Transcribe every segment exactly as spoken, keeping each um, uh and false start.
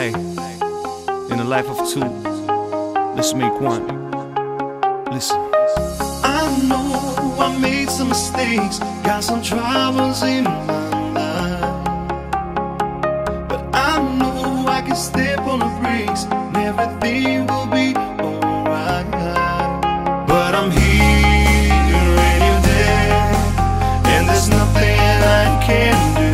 Hey, in a life of two, let's make one. Listen. I know I made some mistakes, got some troubles in my life, but I know I can step on the brakes and everything will be alright. But I'm here and you're there, and there's nothing I can do.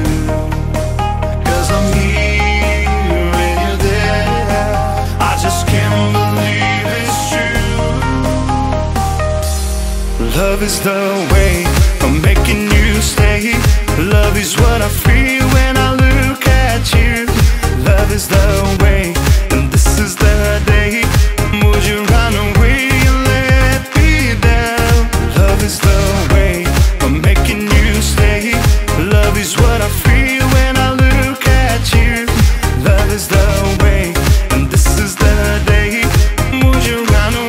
Love is the way I'm making you stay. Love is what I feel when I look at you. Love is the way, and this is the day. Would you run away and let me down? Love is the way I'm making you stay. Love is what I feel when I look at you. Love is the way, and this is the day. Would you run away?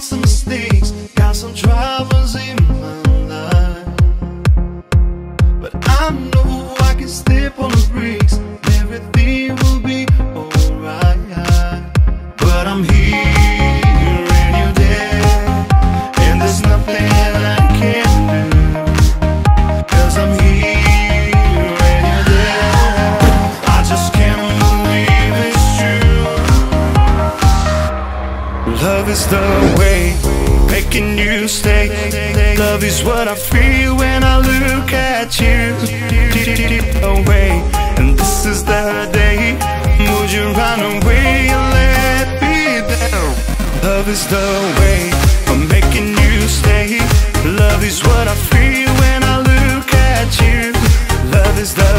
Some mistakes, got some troubles in my life, but I know I can step on the brakes and everything will be alright. But I'm here and you're there, and there's nothing I can do, 'cause I'm here and you're there. I just can't believe it's true. Love is the way making you stay. Love is what I feel when I look at you. Away, and this is the day. Would you run away and let me down? Love is the way I'm making you stay. Love is what I feel when I look at you. Love is the